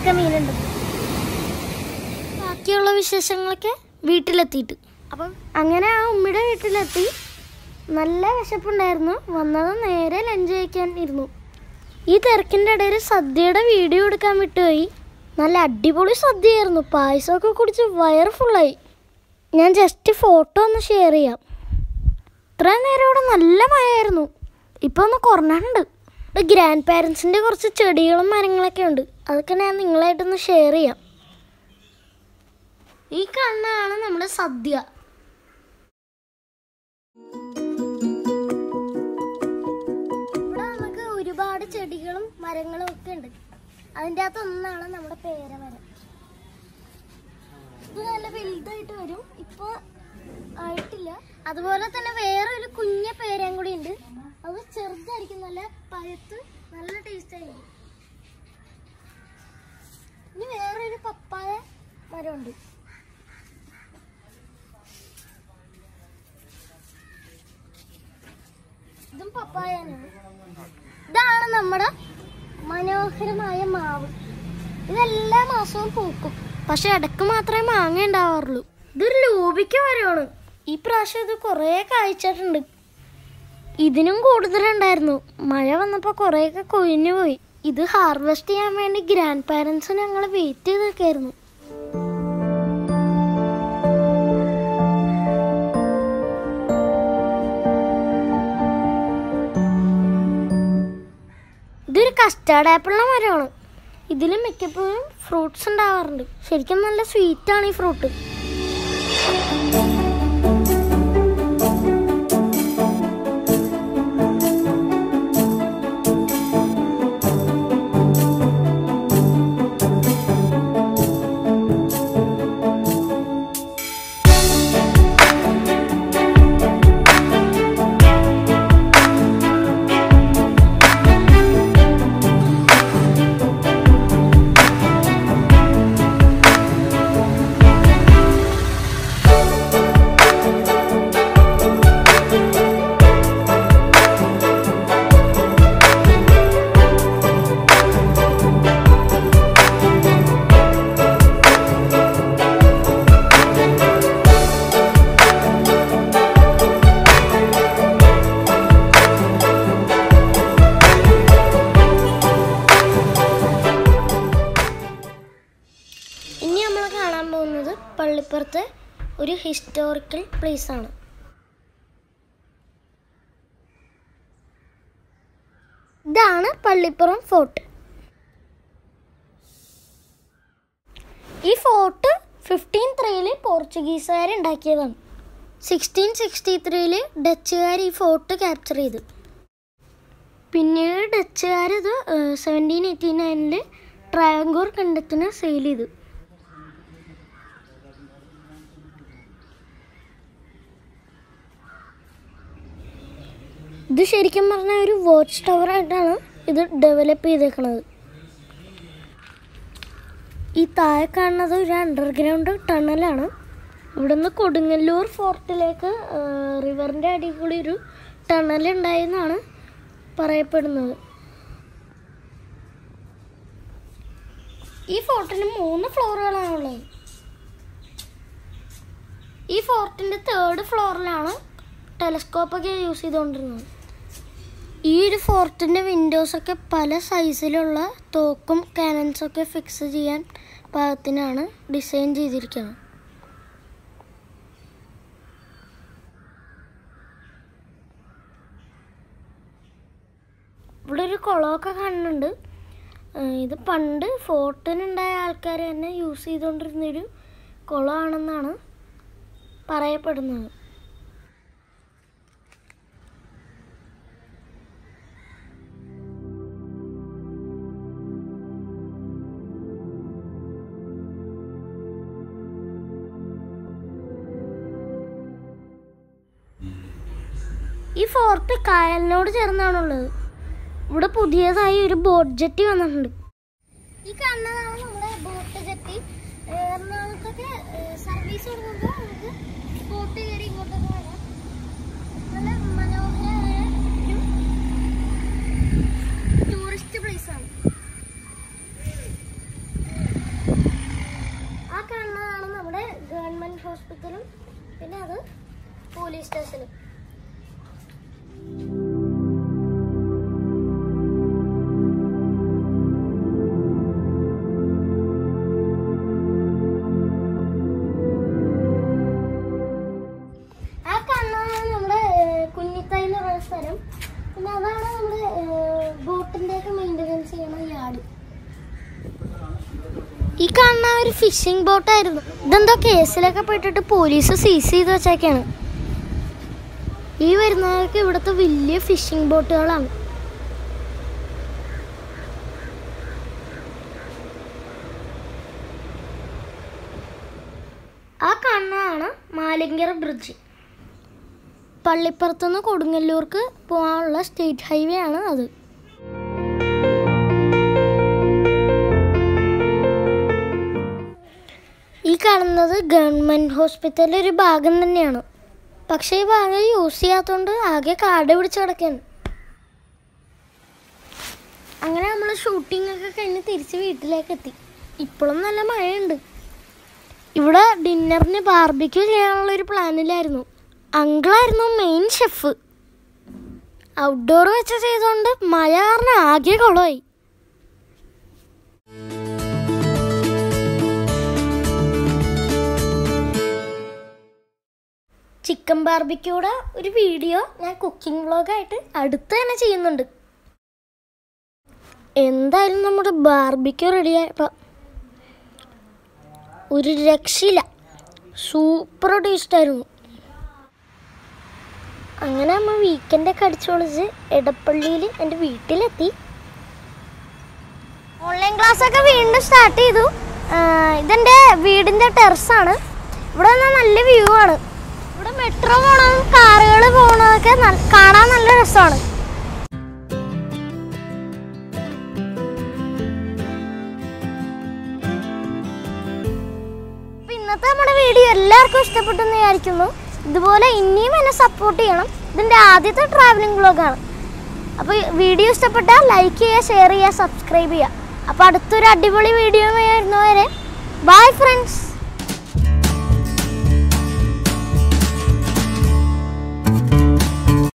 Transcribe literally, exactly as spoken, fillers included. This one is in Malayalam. അതൊക്കെ മീനുണ്ട്. ബാക്കിയുള്ള വിശേഷങ്ങളൊക്കെ വീട്ടിലെത്തിയിട്ട്. അപ്പം അങ്ങനെ ആ ഉമ്മയുടെ വീട്ടിലെത്തി. നല്ല വിശപ്പുണ്ടായിരുന്നു. വന്നത് നേരെ ലഞ്ച് കഴിക്കാൻ ഇരുന്നു. ഈ തിരക്കിൻ്റെ ഇടയിൽ സദ്യയുടെ വീഡിയോ എടുക്കാൻ വിട്ടുപോയി. നല്ല അടിപൊളി സദ്യയായിരുന്നു. പായസമൊക്കെ കുടിച്ച് വയറ് ഫുള്ളായി. ഞാൻ ജസ്റ്റ് ഫോട്ടോ ഒന്ന് ഷെയർ ചെയ്യാം. ഇത്രയും നേരം ഇവിടെ നല്ല മഴയായിരുന്നു. ഇപ്പോൾ ഒന്ന് കുറഞ്ഞിട്ടുണ്ട്. ഇവിടെ ഗ്രാൻഡ് പാരൻസിൻ്റെ കുറച്ച് ചെടികളും മരങ്ങളൊക്കെ ഉണ്ട്. അതൊക്കെ ഞാൻ നിങ്ങളായിട്ടൊന്ന് ഷെയർ ചെയ്യാം. ഈ കാണുന്നതാണ് നമ്മുടെ സദ്യ. ഇവിടെ നമുക്ക് ഒരുപാട് ചെടികളും മരങ്ങളും ഒക്കെ ഉണ്ട്. അതിൻ്റെ അകത്ത് ഒന്നാണ് നമ്മുടെ പേരമരം. ഇത് നല്ല വലുതായിട്ട് വരും. ഇപ്പോൾ ആയിട്ടില്ല. അതുപോലെ തന്നെ വേറൊരു കുഞ്ഞ പേരയും കൂടി ഉണ്ട്. അത് ചെറുതായിരിക്കും. നല്ല പഴുത്ത് നല്ല ടേസ്റ്റ് ആയിരിക്കും. ഇനി വേറൊരു പപ്പായ മരമുണ്ട്. ഇതും പപ്പായാണ്. ഇതാണ് നമ്മുടെ മനോഹരമായ മാവ്. ഇതെല്ലാ മാസവും പൂക്കും. പക്ഷെ ഇടയ്ക്ക് മാത്രമേ മാങ്ങ ഉണ്ടാവാറുള്ളൂ. ഇതൊരു ലോബിക്ക് മരമാണ്. ഈ പ്രാവശ്യം ഇത് കുറേ കായ്ച്ചിട്ടുണ്ട്. ഇതിനും കൂടുതലുണ്ടായിരുന്നു. മഴ വന്നപ്പോൾ കുറേയൊക്കെ കൊഴിഞ്ഞു പോയി. ഇത് ഹാർവെസ്റ്റ് ചെയ്യാൻ വേണ്ടി ഗ്രാൻഡ് പാരൻസ് ഞങ്ങൾ വെയിറ്റ് ചെയ്ത് നിൽക്കായിരുന്നു. ഇതൊരു കസ്റ്റാർഡ് ആപ്പിളിൻ്റെ മരമാണ്. ഇതിൽ മിക്കപ്പോഴും ഫ്രൂട്ട്സ് ഉണ്ടാവാറുണ്ട്. ശരിക്കും നല്ല സ്വീറ്റാണ് ഈ ഫ്രൂട്ട്. പള്ളിപ്പുറത്ത് ഒരു ഹിസ്റ്റോറിക്കൽ പ്ലേസാണ്. ഇതാണ് പള്ളിപ്പുറം ഫോർട്ട്. ഈ ഫോർട്ട് ഫിഫ്റ്റീൻ ത്രീയില് പോർച്ചുഗീസുകാർ ഉണ്ടാക്കിയതാണ്. സിക്സ്റ്റീൻ സിക്സ്റ്റി ത്രീയില് ഡച്ചുകാർ ഈ ഫോർട്ട് ക്യാപ്ചർ ചെയ്തു. പിന്നീട് ഡച്ചുകാർ ഇത് സെവൻറ്റീൻ എയ്റ്റി നയനില് ട്രാവൻകൂർ കണ്ടത്തിന് സെയിൽ ചെയ്തു. ഇത് ശരിക്കും പറഞ്ഞാൽ ഒരു വാച്ച് ടവർ ആയിട്ടാണ് ഇത് ഡെവലപ്പ് ചെയ്തേക്കുന്നത്. ഈ താഴെ കാണുന്നത് ഒരു അണ്ടർഗ്രൗണ്ട് ടണലാണ്. ഇവിടുന്ന് കൊടുങ്ങല്ലൂർ ഫോർട്ടിലേക്ക് റിവറിൻ്റെ അടിയിൽ കൂടി ഒരു ടണലുണ്ടായെന്നാണ് പറയപ്പെടുന്നത്. ഈ ഫോർട്ടിന് മൂന്ന് ഫ്ലോറുകളാണുള്ളത്. ഈ ഫോർട്ടിൻ്റെ തേർഡ് ഫ്ലോറിലാണ് ടെലസ്കോപ്പൊക്കെ യൂസ് ചെയ്തുകൊണ്ടിരുന്നത്. ഈ ഒരു ഫോർട്ടിൻ്റെ വിൻഡോസൊക്കെ പല സൈസിലുള്ള തോക്കും കാനൻസൊക്കെ ഫിക്സ് ചെയ്യാൻ പാകത്തിനാണ് ഡിസൈൻ ചെയ്തിരിക്കുന്നത്. ഇവിടെ ഒരു കുളമൊക്കെ കാണുന്നുണ്ട്. ഇത് പണ്ട് ഫോർട്ടിനുണ്ടായ ആൾക്കാർ തന്നെ യൂസ് ചെയ്തുകൊണ്ടിരുന്നൊരു കുളമാണെന്നാണ് പറയപ്പെടുന്നത്. ഈ ഫോർട്ട് കായലിനോട് ചേർന്നാണുള്ളത്. ഇവിടെ പുതിയതായി ഒരു ബോട്ട് ജെട്ടി വന്നിട്ടുണ്ട്. ഈ കാണുന്നതാണ് നമ്മുടെ ബോട്ട് ജെട്ടി. എറണാകുളത്തൊക്കെ സർവീസ് കൊടുക്കുമ്പോൾ നമുക്ക് ബോട്ട് കയറി ഇങ്ങോട്ടൊക്കെ വരാം. നല്ല മനോഹരമായ ഒരു ടൂറിസ്റ്റ് പ്ലേസാണ്. hospital, another police station. This is a fishing boat. Then the case is the police is the check. This is a fishing boat. This is bridge. Pallipuram Fort is a state highway. The government hospital is a bag in the Niano. Pakshe Baga Usiatunda Aga Cardi with Chodakin. Angram shooting a kind of thirty like a tea. It put on the mind. You would have dinner in a barbecue and plan. Anglarno main chef outdoor watches on the Maya Aga Goloi. Chicken barbecue video and cooking vlog. That's what I'm doing. I'm going to barbecue ready. It's a super taste. I'm going to the online class. I'm going metro and car and car and restaurant. Pinathamada video, Larko step in the Arculo, the Bola in name and a support him, then the Aditha traveling vlogger. A video step at a like, share, subscribe. Apart to that, video, bye friends.